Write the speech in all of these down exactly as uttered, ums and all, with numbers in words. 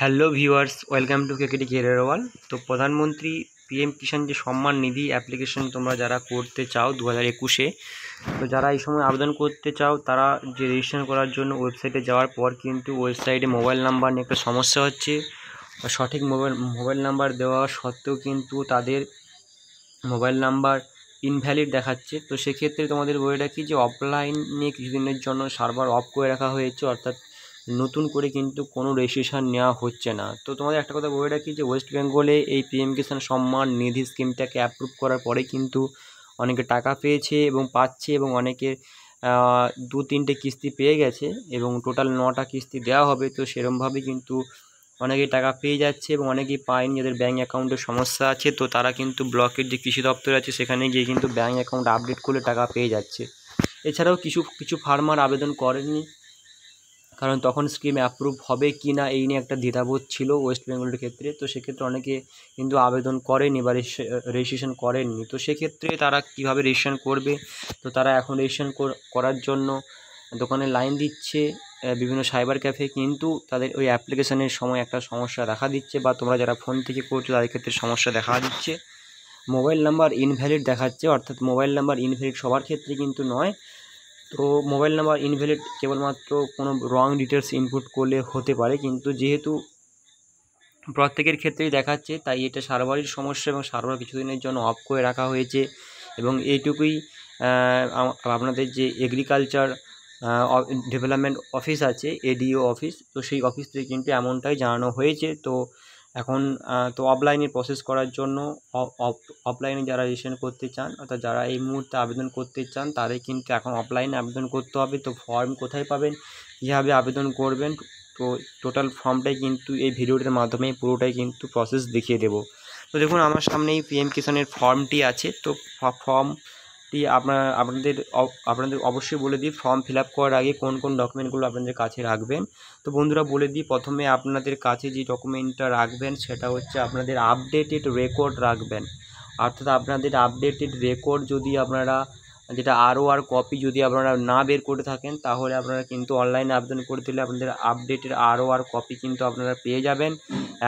Hello viewers, welcome to KKD career wall. তো প্রধানমন্ত্রী PM কিষাণ যে সম্মান নিধি অ্যাপ্লিকেশন তোমরা যারা করতে চাও দু হাজার একুশে, তো যারা এই সময় আবেদন করতে চাও তারা যে রেজিস্ট্রেশন করার জন্য ওয়েবসাইটে যাওয়ার পর কিন্তু ওয়েবসাইটে মোবাইল নাম্বার নিয়ে একটা সমস্যা হচ্ছে। সঠিক মোবাইল মোবাইল নাম্বার দেওয়া সত্ত্বেও কিন্তু তাদের মোবাইল নাম্বার ইনভ্যালিড দেখাচ্ছে। তো সেক্ষেত্রে তোমাদের বলে রাখি যে অফলাইন নিয়ে কিছুদিনের জন্য সার্ভার অফ করে রাখা হয়েছে, অর্থাৎ নতুন করে কিন্তু কোনো রেজিস্ট্রেশন নেওয়া হচ্ছে না। তো তোমাদের একটা কথা বলে রাখি যে ওয়েস্ট বেঙ্গলে এই পিএম কিষাণ সম্মান নিধি স্কিমটাকে অ্যাপ্রুভ করার পরে কিন্তু অনেকে টাকা পেয়েছে এবং পাচ্ছে, এবং অনেকে দু তিনটে কিস্তি পেয়ে গেছে এবং টোটাল নটা কিস্তি দেওয়া হবে। তো সেরকমভাবে কিন্তু অনেকেই টাকা পেয়ে যাচ্ছে এবং অনেকেই পায়নি, যাদের ব্যাঙ্ক অ্যাকাউন্টের সমস্যা আছে। তো তারা কিন্তু ব্লকের যে কৃষি দপ্তর আছে সেখানে গিয়ে কিন্তু ব্যাঙ্ক অ্যাকাউন্ট আপডেট করলে টাকা পেয়ে যাচ্ছে। এছাড়াও কিছু কিছু ফার্মার আবেদন করেননি, কারণ তখন স্কিম অ্যাপ্রুভ হবে কি না এই নিয়ে একটা দ্বিধাবোধ ছিল ওয়েস্ট বেঙ্গলের ক্ষেত্রে। তো সেক্ষেত্রে অনেকে কিন্তু আবেদন করেনি বা রেজিস্ট্রেশন করেননি। তো সেক্ষেত্রে তারা কিভাবে রেজিস্ট্রেশন করবে? তো তারা এখন রেজিস্ট্রেশন করার জন্য দোকানে লাইন দিচ্ছে বিভিন্ন সাইবার ক্যাফে, কিন্তু তাদের ওই অ্যাপ্লিকেশনের সময় একটা সমস্যা দেখা দিচ্ছে, বা তোমরা যারা ফোন থেকে করছো তাদের ক্ষেত্রে সমস্যা দেখা দিচ্ছে। মোবাইল নাম্বার ইনভ্যালিড দেখাচ্ছে, অর্থাৎ মোবাইল নাম্বার ইনভ্যালিড সবার ক্ষেত্রে কিন্তু নয়। তো মোবাইল নাম্বার ইনভ্যালিড কেবলমাত্র কোনো রং ডিটেলস ইনপুট করলে হতে পারে, কিন্তু যেহেতু প্রত্যেকের ক্ষেত্রেই দেখাচ্ছে তাই এটা সার্ভারের সমস্যা এবং সার্ভার কিছুদিনের জন্য অফ করে রাখা হয়েছে। এবং এইটুকুই আপনাদের যে এগ্রিকালচার ডেভেলপমেন্ট অফিস আছে, এডিও অফিস, তো সেই অফিস থেকে কিন্তু এমনটাই জানানো হয়েছে। তো এখন তো অফলাইনে প্রসেস করার জন্য অফলাইনে যারা রেজিস্ট্রেশন করতে চান, অর্থাৎ যারা এই মুহূর্তে আবেদন করতে চান তারাই কিন্তু এখন অফলাইনে আবেদন করতে হবে। তো ফর্ম কোথায় পাবেন, কীভাবে আবেদন করবেন, তো টোটাল ফর্মটাই কিন্তু এই ভিডিওটার মাধ্যমে পুরোটাই কিন্তু প্রসেস দেখিয়ে দেবো। তো দেখুন, আমার সামনেই পিএম কিষাণের ফর্মটি আছে। তো ফর্ম আপনার আপনাদের আপনাদের অবশ্যই বলে দিই, ফর্ম ফিল আপ করার আগে কোন কোন ডকুমেন্টগুলো আপনাদের কাছে রাখবেন। তো বন্ধুরা বলে দিই, প্রথমে আপনাদের কাছে যে ডকুমেন্টটা রাখবেন সেটা হচ্ছে আপনাদের আপডেটেড রেকর্ড রাখবেন, অর্থাৎ আপনাদের আপডেটেড রেকর্ড যদি আপনারা যেটা আরও আর কপি যদি আপনারা না বের করে থাকেন, তাহলে আপনারা কিন্তু অনলাইনে আবেদন করে দিলে আপনাদের আপডেটের আরও আর কপি কিন্তু আপনারা পেয়ে যাবেন।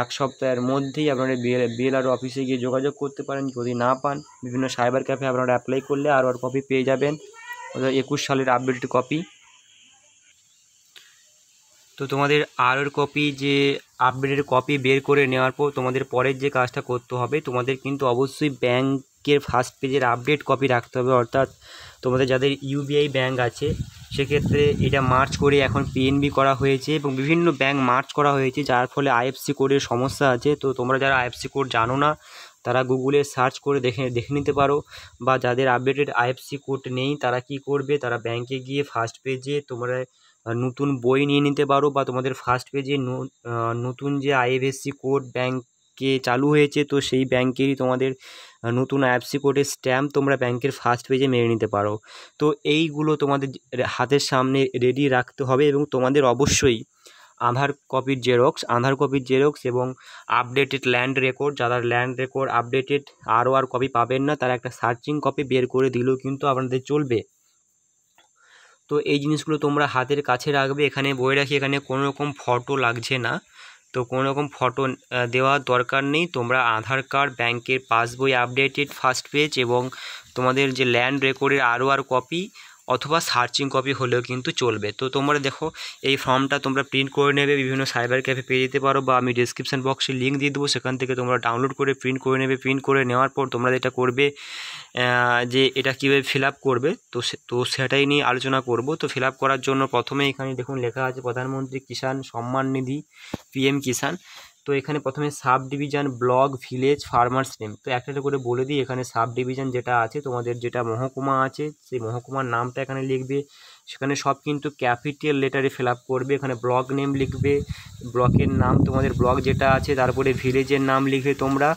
এক সপ্তাহের মধ্যেই আপনারা বিএলআর অফিসে গিয়ে যোগাযোগ করতে পারেন। যদি না পান বিভিন্ন সাইবার ক্যাফে আপনারা অ্যাপ্লাই করলে আরও আর কপি পেয়ে যাবেন, অর্থাৎ একুশ সালের আপডেটের কপি। তো তোমাদের আরও কপি যে আপডেটের কপি বের করে নেওয়ার পর তোমাদের পরের যে কাজটা করতে হবে, তোমাদের কিন্তু অবশ্যই ব্যাংক ফার্স্ট পেজের আপডেট কপি রাখতে হবে। অর্থাৎ তোমাদের যাদের ইউবিআই ব্যাংক আছে সেক্ষেত্রে এটা মার্চ করে এখন পিএনবি করা হয়েছে এবং বিভিন্ন ব্যাংক মার্চ করা হয়েছে, যার ফলে আইএফএসসি কোডের সমস্যা আছে। তো তোমরা যারা আইএফএসসি কোড জানো না তারা গুগলে সার্চ করে দেখে দেখে নিতে পারো, বা যাদের আপডেটেড আইএফএসসি কোড নেই তারা কি করবে, তারা ব্যাংকে গিয়ে ফার্স্ট পেজে তোমরা নতুন বই নিয়ে নিতে পারো, বা তোমাদের ফার্স্ট পেজে নতুন যে আইএফএসসি কোড ব্যাংক কে চালু হয়েছে তো সেই ব্যাংকেরই তোমাদের নতুন আইএফএসসি কোডের স্ট্যাম্প তোমরা ব্যাংকের ফার্স্ট পেজে মেরে নিতে পারো। তো এইগুলো তোমাদের হাতের সামনে রেডি রাখতে হবে, এবং তোমাদের অবশ্যই আধার কপির জেরক্স আধার কপির জেরক্স এবং আপডেটেড ল্যান্ড রেকর্ড, যারা land record updated R O R copy পাবেন না তারা একটা সার্চিং কপি বের করে দিলেও কিন্তু আপনাদের চলবে। তো এই জিনিসগুলো তোমরা হাতের কাছে রাখবে। এখানে বই রাখি, এখানে কোনো রকম ফটো লাগছে না, তো কোনো রকম ফটো দেওয়ার দরকার নেই। তোমরা আধার কার্ড, ব্যাংকের পাসবই আপডেটেড ফার্স্ট পেজ এবং তোমাদের যে ল্যান্ড রেকর্ডের আরও আর কপি অথবা সার্চিং কপি হলেও কিন্তু চলবে। তো তোমরা দেখো, এই ফর্মটা তোমরা প্রিন্ট করে নেবে, বিভিন্ন সাইবার ক্যাফে পেয়ে যেতে পারো, বা আমি ডিসক্রিপশান বক্সে লিঙ্ক দিয়ে দেবো, সেখান থেকে তোমরা ডাউনলোড করে প্রিন্ট করে নেবে। প্রিন্ট করে নেওয়ার পর তোমরা যেটা করবে যে এটা কীভাবে ফিল আপ করবে, তো তো সেটাই নিয়ে আলোচনা করব। তো ফিল আপ করার জন্য প্রথমে এখানে দেখুন লেখা আছে প্রধানমন্ত্রী কিষাণ সম্মান নিধি পিএম কিষাণ। তো এখানে প্রথমে sub division, block, village, farmers name. তো একটা একটা করে বলে দিই। এখানে সাব ডিভিশন যেটা আছে, তোমাদের যেটা মহকুমা আছে সেই মহকুমার নামটা এখানে লিখবে, সেখানে সব কিন্তু ক্যাপিটাল লেটারে ফিল আপ করবে। এখানে ব্লক নেম লিখবে, ব্লকের নাম তোমাদের ব্লক যেটা আছে, তারপরে ভিলেজের নাম লিখবে তোমরা,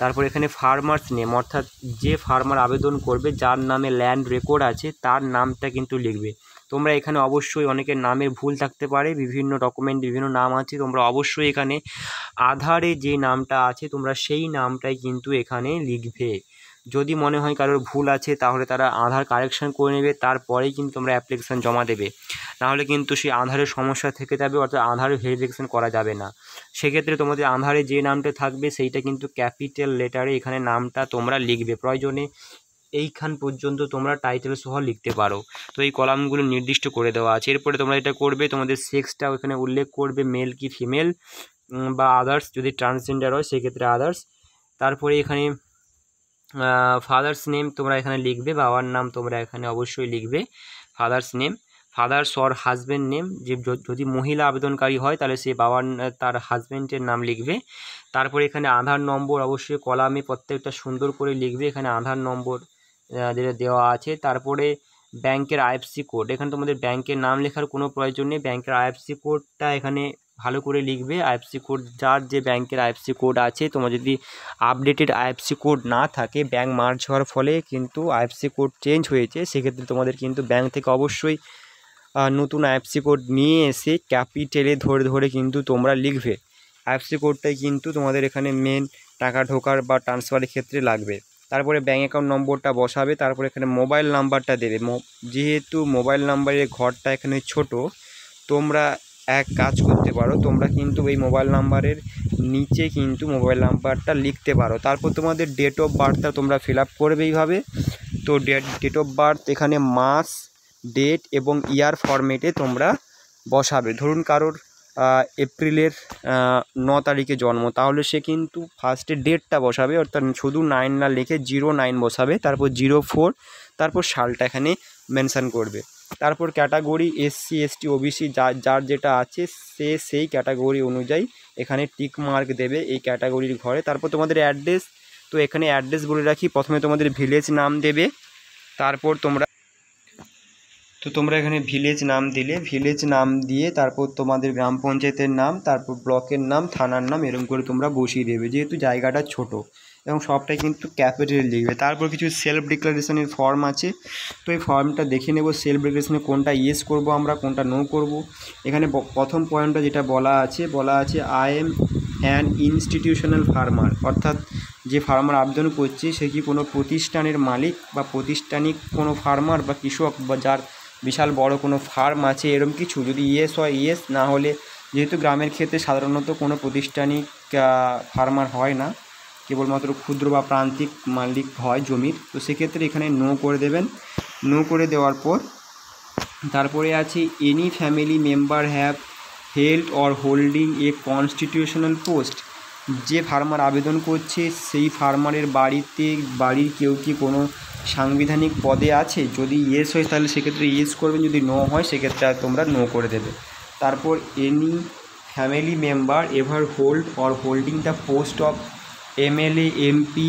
তারপরে এখানে ফার্মার্স নেম, অর্থাৎ যে ফার্মার আবেদন করবে যার নামে ল্যান্ড রেকর্ড আছে তার নামটা কিন্তু লিখবে তোমরা। এখানে অবশ্যই অনেকের নামের ভুল থাকতে পারে, বিভিন্ন ডকুমেন্ট বিভিন্ন নাম আছে, তোমরা অবশ্যই এখানে আধারে যে নামটা আছে তোমরা সেই নামটাই কিন্তু এখানে লিখবে। যদি মনে হয় কারোর ভুল আছে তাহলে তারা আধার কারেকশন করে নেবে, তারপরেই কিন্তু তোমরা অ্যাপ্লিকেশন জমা দেবে, নাহলে কিন্তু সেই আধারের সমস্যা থেকে যাবে, অর্থাৎ আধারে ভেরিফিকেশন করা যাবে না। সেক্ষেত্রে তোমাদের আধারে যে নামটা থাকবে সেইটা কিন্তু ক্যাপিটাল লেটারে এখানে নামটা তোমরা লিখবে, প্রয়োজনে এইখান পর্যন্ত তোমরা টাইটেল সহ লিখতে পারো। তো এই কলামগুলো নির্দিষ্ট করে দেওয়া আছে। এরপরে তোমরা এটা করবে, তোমাদের সেক্সটাও এখানে উল্লেখ করবে, মেল কি ফিমেল বা আদার্স, যদি ট্রান্সজেন্ডার হয় সেক্ষেত্রে আদার্স। তারপরে এখানে ফাদার্স নেম তোমরা এখানে লিখবে, বাবার নাম তোমরা এখানে অবশ্যই লিখবে, father's name, father's or husband name, যে যদি মহিলা আবেদনকারী হয় তাহলে সে বাবার তার হাজব্যান্ডের নাম লিখবে। তারপরে এখানে আধার নম্বর অবশ্যই কলামে প্রত্যেকটা সুন্দর করে লিখবে, এখানে আধার নম্বর যেটা দেওয়া আছে। তারপরে ব্যাংকের আইএফএসসি কোড, এখানে তোমাদের ব্যাংকের নাম লেখার কোনো প্রয়োজন নেই, ব্যাংকের আইএফএসসি কোডটা এখানে ভালো করে লিখবে। আইএফএসসি কোড, যার যে ব্যাংকের আইএফএসসি কোড আছে, তোমার যদি আপডেটেড আইএফএসসি কোড না থাকে, ব্যাংক মার্জ হওয়ার ফলে কিন্তু আইএফএসসি কোড চেঞ্জ হয়েছে, সেক্ষেত্রে তোমাদের কিন্তু ব্যাংক থেকে অবশ্যই নতুন আইএফএসসি কোড নিয়ে এসে ক্যাপিটালে ধরে ধরে কিন্তু তোমরা লিখবে। আইএফএসসি কোডটাই কিন্তু তোমাদের এখানে মেন টাকা ঢোকার বা ট্রান্সফারের ক্ষেত্রে লাগবে। তারপরে ব্যাঙ্ক অ্যাকাউন্ট নম্বরটা বসাবে, তারপরে এখানে মোবাইল নাম্বারটা দেবে। যেহেতু মোবাইল নাম্বারের ঘরটা এখানে ছোট, তোমরা এক কাজ করতে পারো, তোমরা কিন্তু এই মোবাইল নাম্বারের নিচে কিন্তু মোবাইল নাম্বারটা লিখতে পারো। তারপর তোমাদের ডেট অফ বার্থটা তোমরা ফিল আপ করবে এইভাবে। তো ডেট ডেট অফ বার্থ এখানে মাস, ডেট এবং ইয়ার ফরম্যাটে তোমরা বসাবে। ধরুন কারোর এপ্রিলের ন তারিখে জন্ম, তাহলে সে কিন্তু ফার্স্টে ডেটটা বসাবে, অর্থাৎ শুধু নাইন না লিখে জিরো নাইন বসাবে, তারপর জিরো ফোর, তারপর সালটা এখানে মেনশান করবে। তারপর ক্যাটাগরি এসসি এসটি ওবিসি, যার যার যেটা আছে সে সেই ক্যাটাগরি অনুযায়ী এখানে টিক মার্ক দেবে এই ক্যাটাগরির ঘরে। তারপর তোমাদের অ্যাড্রেস, তো এখানে অ্যাড্রেস বলে রাখি, প্রথমে তোমাদের ভিলেজ নাম দেবে, তারপর তোমরা তো তোমরা এখানে ভিলেজ নাম দিলে, ভিলেজ নাম দিয়ে তারপর তোমাদের গ্রাম পঞ্চায়েতের নাম, তারপর ব্লকের নাম, থানার নাম, এরকম করে তোমরা বসিয়ে দেবে, যেহেতু জায়গাটা ছোট, এবং সবটাই কিন্তু ক্যাপিটাল লিখবে। তারপর কিছু সেলফ ডিক্লারেশনের ফর্ম আছে, তো এই ফর্মটা দেখে নেব সেলফ ডিক্লারেশনে কোনটা ইয়েস করব আমরা, কোনটা নো করব। এখানে প্রথম পয়েন্টটা যেটা বলা আছে, বলা আছে I am an institutional farmer, অর্থাৎ যে ফার্মার আবেদন করছে সে কি কোনো প্রতিষ্ঠানের মালিক বা প্রতিষ্ঠানিক কোনো ফার্মার বা কৃষক বা যার বিশাল বড় কোনো ফার্ম আছে, এরকম কিছু। যদি ইয়েস হয় ইয়েস, না হলে, যেহেতু গ্রামের ক্ষেত্রে সাধারণত কোনো প্রতিষ্ঠানিক ফার্মার হয় না, কেবলমাত্র ক্ষুদ্র বা প্রান্তিক মালিক হয় জমির, তো সেক্ষেত্রে এখানে নো করে দেবেন। নো করে দেওয়ার পর তারপরে আছে any family member have held or holding a constitutional post, যে ফার্মার আবেদন করছে সেই ফার্মারের বাড়িতে বাড়ির কেউ কি কোনো সাংবিধানিক পদে আছে, যদি ইয়েস হয় তাহলে সেক্ষেত্রে ইয়েস করবেন, যদি নো হয় সেক্ষেত্রে তোমরা নো করে দেবে। তারপর any family member ever hold or holding the post of MLA MP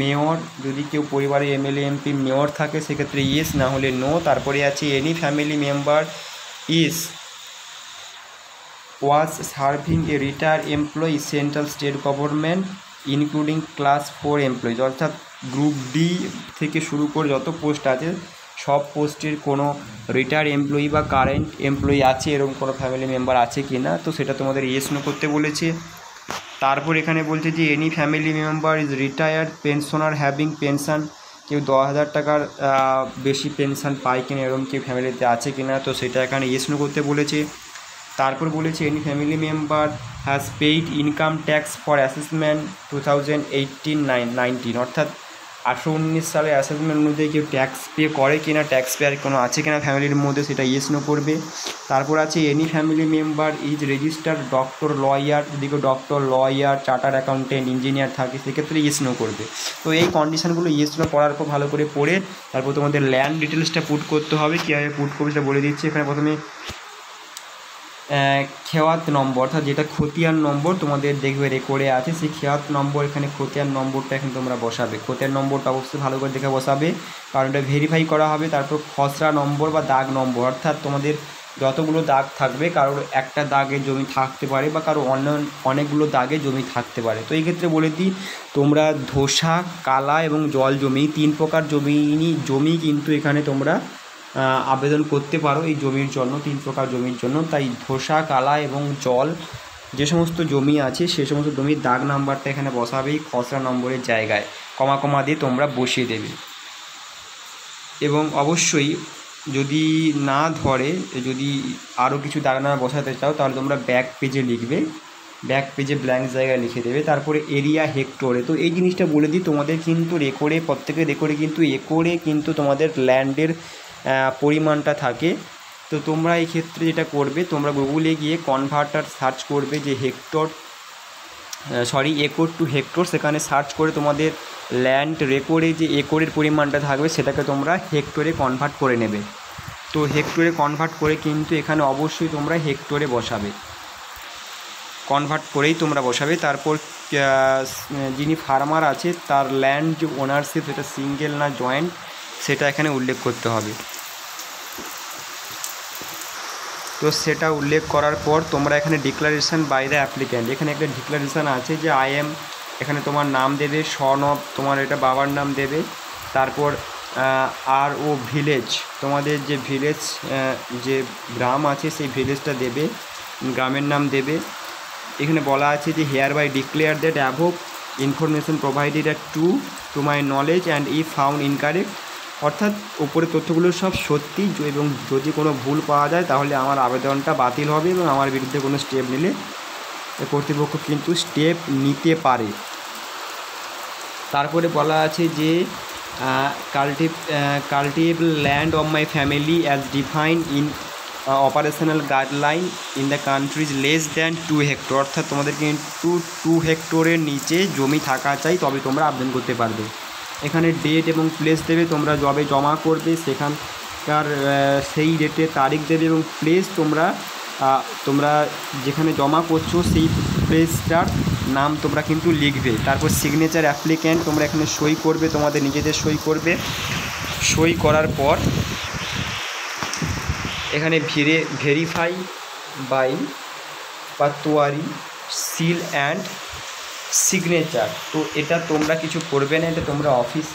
mayor, যদি কেউ পরিবারে এমএলএ এমপি মেয়র থাকে সেক্ষেত্রে ইয়েস, না হলে নো। তারপরে আছে any family member is was serving a retired employee central state government including class four employees, অর্থাৎ গ্রুপ ডি থেকে শুরু করে যত পোস্ট আছে সব পোস্টের কোনো রিটায়ার্ড এমপ্লয়ি বা কারেন্ট এমপ্লয়ি আছে, এরকম কোনো ফ্যামিলি মেম্বার আছে কি না, তো সেটা তোমাদের ইয়েস নো করতে বলেছে। তারপর এখানে বলছে যে any family member is retired pensioner having pension, কেউ দশ হাজার টাকার বেশি পেনশন পায় কিনা, এরকম কেউ ফ্যামিলিতে আছে কিনা, তো সেটা এখানে ইয়েস নো করতে বলেছে। তারপর বলেছে any family member has paid income tax for assessment two thousand eighteen nineteen, অর্থাৎ আঠেরো উনিশ সালের অ্যাসেসমেন্ট অনুযায়ী কেউ ট্যাক্স পে করে কিনা, ট্যাক্স পেয়ার কোনো আছে কিনা ফ্যামিলির মধ্যে, সেটা ইয়েস নো করবে। তারপর আছে any family member is registered doctor lawyer, যদি কেউ doctor lawyer chartered accountant engineer থাকে সেক্ষেত্রে ইয়েস নো করবে। তো এই কন্ডিশানগুলো ইয়েস নো করার পর ভালো করে পড়ে তারপর তোমাদের ল্যান্ড ডিটেলসটা পুট করতে হবে, কীভাবে পুট করবে সেটা বলে দিচ্ছি। এখানে প্রথমে খেয়াত নম্বর, অর্থাৎ যেটা খতিয়ান নম্বর তোমাদের দেখবে রেকর্ডে আছে, সেই খেয়াত নম্বর এখানে খতিয়ান নম্বরটা এখন তোমরা বসাবে। খতিয়ান নম্বরটা অবশ্যই ভালো করে দেখে বসাবে, কারণ এটা ভেরিফাই করা হবে। তারপর খসড়া নম্বর বা দাগ নম্বর, অর্থাৎ তোমাদের যতগুলো দাগ থাকবে, কারোর একটা দাগে জমি থাকতে পারে বা কারো অন্য অনেকগুলো দাগে জমি থাকতে পারে। তো এই ক্ষেত্রে বলে দিই, তোমরা ধোসা, কালা এবং জল জমি, তিন প্রকার জমি জমি কিন্তু এখানে তোমরা আবেদন করতে পারো এই জমির জন্য, তিন প্রকার জমির জন্য। তাই ধোসা, কালা এবং জল যে সমস্ত জমি আছে সেই সমস্ত জমির দাগ নাম্বারটা এখানে বসাবেই খসড়া নম্বরের জায়গায় কমা কমা দিয়ে তোমরা বসিয়ে দেবে। এবং অবশ্যই যদি না ধরে, যদি আরও কিছু দাগ নাম্বার বসাতে চাও তাহলে তোমরা ব্যাক পেজে লিখবে, ব্যাক পেজে ব্ল্যাঙ্ক জায়গায় লিখে দেবে। তারপরে এরিয়া হেক্টরে, তো এই জিনিসটা বলে দিই তোমাদের, কিন্তু রেকর্ডে প্রত্যেকের রেকর্ডে কিন্তু একরে কিন্তু তোমাদের ল্যান্ডের পরিমাণটা থাকে। তো তোমরা এই ক্ষেত্রে যেটা করবে, তোমরা গুগলে গিয়ে কনভার্টার সার্চ করবে, যে hectare sorry acre to hectare, সেখানে সার্চ করে তোমাদের ল্যান্ড রেকর্ডে যে একরের পরিমাণটা থাকবে সেটাকে তোমরা হেক্টরে কনভার্ট করে নেবে। তো হেক্টরে কনভার্ট করে কিন্তু এখানে অবশ্যই তোমরা হেক্টরে বসাবে, কনভার্ট করেই তোমরা বসাবে। তারপর যিনি ফার্মার আছে তার ল্যান্ড যে ওনারশিপ সেটা সিঙ্গেল না জয়েন্ট সেটা এখানে উল্লেখ করতে হবে। তো সেটা উল্লেখ করার পর তোমরা এখানে ডিক্লারেশন বাই দ্য অ্যাপ্লিক্যান্ট, এখানে একটা ডিক্লারেশন আছে যে আই এম, এখানে তোমার নাম দেবে, সন অফ তোমার এটা বাবার নাম দেবে, তারপর আর ও ভিলেজ, তোমাদের যে ভিলেজ যে গ্রাম আছে সেই ভিলেজটা দেবে, গ্রামের নাম দেবে। এখানে বলা আছে যে hereby declare that above information provided at to to my knowledge and if found incorrect, অর্থাৎ উপরের তথ্যগুলো সব সত্যি এবং যদি কোনো ভুল পাওয়া যায় তাহলে আমার আবেদনটা বাতিল হবে এবং আমার বিরুদ্ধে কোনো স্টেপ নিলে কর্তৃপক্ষ কিন্তু স্টেপ নিতে পারে। তারপরে বলা আছে যে culti cultivable land of my family as defined in operational guideline in the countries less than two hectare, অর্থাৎ তোমাদের কিন্তু টু হেক্টরের নিচে জমি থাকা চাই তবে তোমরা আবেদন করতে পারবে। এখানে ডেট এবং প্লেস দেবে, তোমরা জবে জমা করবে সেখানকার সেই ডেটে তারিখ দেবে এবং প্লেস তোমরা তোমরা যেখানে জমা করছো সেই প্লেসটার নাম তোমরা কিন্তু লিখবে। তারপর সিগনেচার অ্যাপ্লিক্যান্ট, তোমরা এখানে সই করবে, তোমাদের নিজেদের সই করবে। সই করার পর এখানে ভিরে ভেরিফাই বাই বা তোয়ারি সিল অ্যান্ড সিগনেচার, তো এটা তোমরা কিছু করবে না, এটা তোমরা অফিস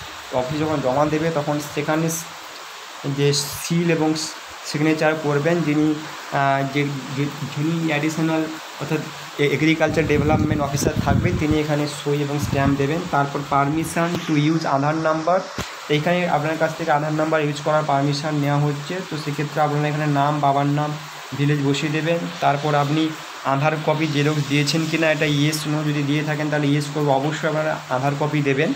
অফিস যখন জমা দেবে তখন সেখানে যে সিল এবং সিগনেচার করবেন যিনি যিনি অ্যাডিশনাল অর্থাৎ এগ্রিকালচার ডেভেলপমেন্ট অফিসার থাকবে তিনি এখানে সই এবং স্ট্যাম্প দেবেন। তারপর permission to use Aadhaar number, এইখানে আপনার কাছ থেকে আধার নাম্বার ইউজ করার পারমিশন নেওয়া হচ্ছে, তো সেক্ষেত্রে আপনারা এখানে নাম, বাবার নাম, ভিলেজ বসিয়ে দেবেন। তারপর আপনি আধার কপি জেরক্স দিয়েছেন কি না এটা ইয়েস নো, যদি দিয়ে থাকেন তাহলে ইয়েস করবো, অবশ্যই আপনারা আধার কপি দেবেন,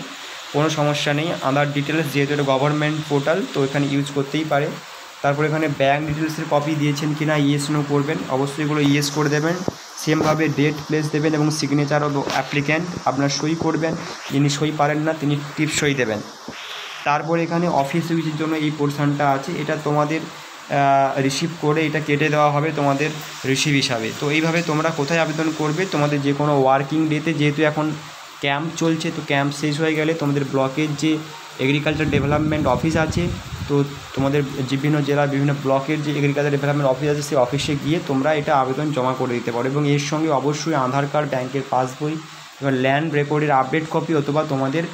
কোনো সমস্যা নেই। আধার ডিটেলস যেহেতু এটা গভর্নমেন্ট পোর্টাল তো এখানে ইউজ করতেই পারে। তারপর এখানে ব্যাঙ্ক ডিটেলসের কপি দিয়েছেন কি না ইয়েস নো করবেন, অবশ্যই এগুলো ইয়েস করে দেবেন। সেমভাবে ডেট, প্লেস দেবেন এবং সিগনেচার অফ অ্যাপ্লিক্যান্ট, আপনার সই করবেন, যিনি সই পারেন না তিনি টিপ সই দেবেন। তারপর এখানে অফিস ইউজের জন্য এই পোর্শনটা আছে, এটা তোমাদের রিসিভ করে এটা কেটে দেওয়া হবে তোমাদের রিসিভ হিসাবে। তো এইভাবে তোমরা কোথায় আবেদন করবে, তোমাদের যে কোনো ওয়ার্কিং ডেতে, যেহেতু এখন ক্যাম্প চলছে তো ক্যাম্প শেষ হয়ে গেলে তোমাদের ব্লকের যে এগ্রিকালচার ডেভেলপমেন্ট অফিস আছে, তো তোমাদের বিভিন্ন জেলা বিভিন্ন ব্লকের যে এগ্রিকালচার ডেভেলপমেন্ট অফিস আছে সেই অফিসে গিয়ে তোমরা এটা আবেদন জমা করে দিতে পারো। এবং এর সঙ্গে অবশ্যই আধার কার্ড, ব্যাঙ্কের পাসবই এবং ল্যান্ড রেকর্ডের আপডেট কপি অথবা তোমাদের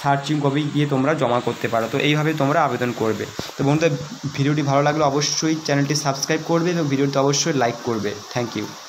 সার্চিং কপি গিয়ে তোমরা জমা করতে পারো। তো এইভাবে তোমরা আবেদন করবে। তো বন্ধুরা, ভিডিওটি ভালো লাগলে অবশ্যই চ্যানেলটি সাবস্ক্রাইব করবে এবং ভিডিওটি অবশ্যই লাইক করবে। Thank you.